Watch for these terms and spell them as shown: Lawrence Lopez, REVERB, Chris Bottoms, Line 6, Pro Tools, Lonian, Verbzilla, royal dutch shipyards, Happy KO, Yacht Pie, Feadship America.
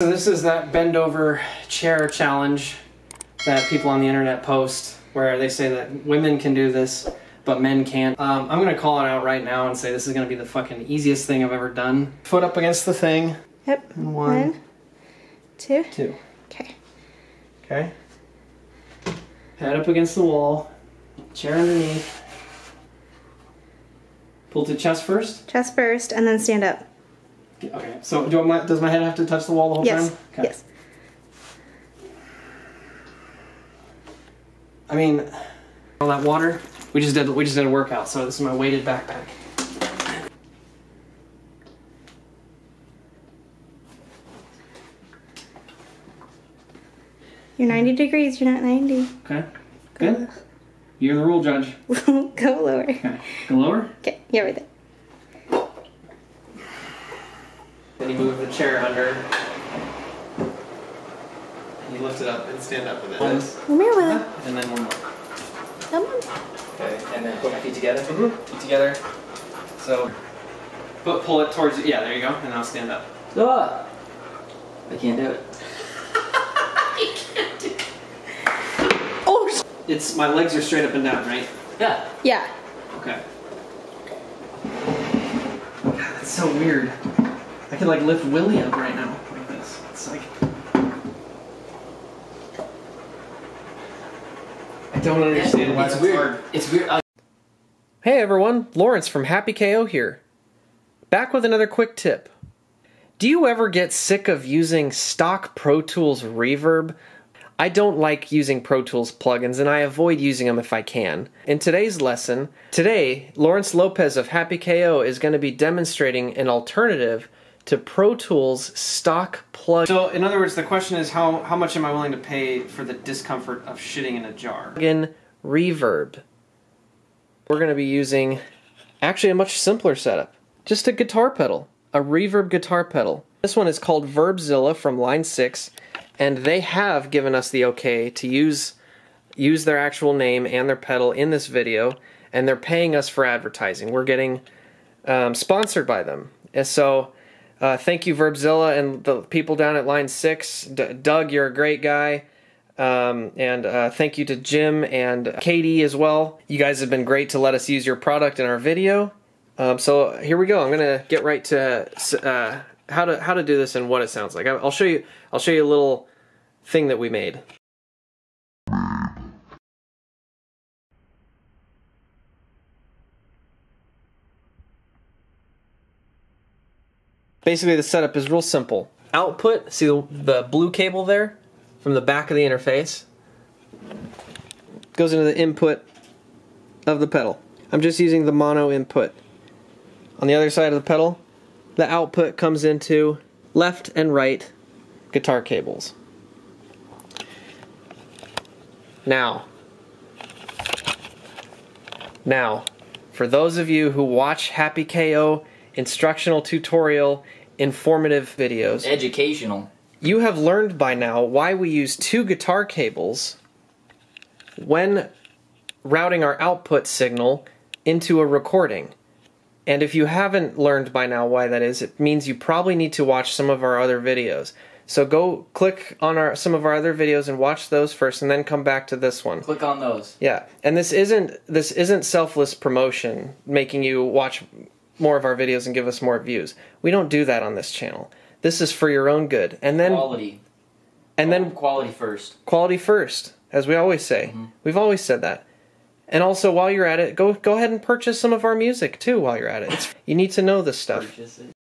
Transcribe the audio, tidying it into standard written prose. So this is that bend over chair challenge that people on the internet post where they say that women can do this but men can't. I'm gonna call it out right now and say this is gonna be the fucking easiest thing I've ever done. Foot up against the thing. Yep. And one. Two. Two. Okay. Okay. Head up against the wall. Chair underneath. Pull to chest first? Chest first and then stand up. Okay, so does my head have to touch the wall the whole time? Yes, okay. Yes. I mean, all that water, we just did a workout, so this is my weighted backpack. You're 90 degrees, you're not 90. Okay, good. You're the rule judge. Go lower. Okay, go lower? Okay, yeah, right there. You move the chair under, and you lift it up and stand up with it. And then one more. Come on. Okay, and then put my feet together. Feet together. So, pull it towards it. Yeah, there you go. And now stand up. I can't do it. I can't do it. Oh! It's my legs are straight up and down, right? Yeah. Yeah. Okay. God, that's so weird. I could like lift Willie up right now like this. It's like I don't understand why it's weird. It's weird. Hey everyone, Lawrence from Happy KO here. Back with another quick tip. Do you ever get sick of using stock Pro Tools reverb? I don't like using Pro Tools plugins and I avoid using them if I can. In today's lesson, Lawrence Lopez of Happy KO is going to be demonstrating an alternative to Pro Tools stock plug. So in other words, the question is how much am I willing to pay for the discomfort of shitting in a jar? Plugin reverb. We're gonna be using actually a much simpler setup. Just a guitar pedal, a reverb guitar pedal. This one is called Verbzilla from Line 6, and they have given us the okay to use their actual name and their pedal in this video, and they're paying us for advertising. We're getting sponsored by them. And so thank you, Verbzilla, and the people down at Line 6. Doug, you're a great guy. And thank you to Jim and Katie as well. You guys have been great to let us use your product in our video. So here we go. I'm gonna get right to how to do this and what it sounds like. I'll show you a little thing that we made. Basically, the setup is real simple. Output, see the blue cable there from the back of the interface? Goes into the input of the pedal. I'm just using the mono input. On the other side of the pedal, the output comes into left and right guitar cables. Now, for those of you who watch Happy KO instructional tutorial, informative videos. Educational. You have learned by now why we use two guitar cables when routing our output signal into a recording. And if you haven't learned by now why that is, it means you probably need to watch some of our other videos. So go click on some of our other videos and watch those first and then come back to this one. Click on those. Yeah. And this isn't selfless promotion, making you watch more of our videos and give us more views. We don't do that on this channel. This is for your own good. And then quality. And then quality first. Quality first, as we always say. Mm-hmm. We've always said that. And also, while you're at it, go ahead and purchase some of our music too. While you're at it, you need to know this stuff. Purchase it.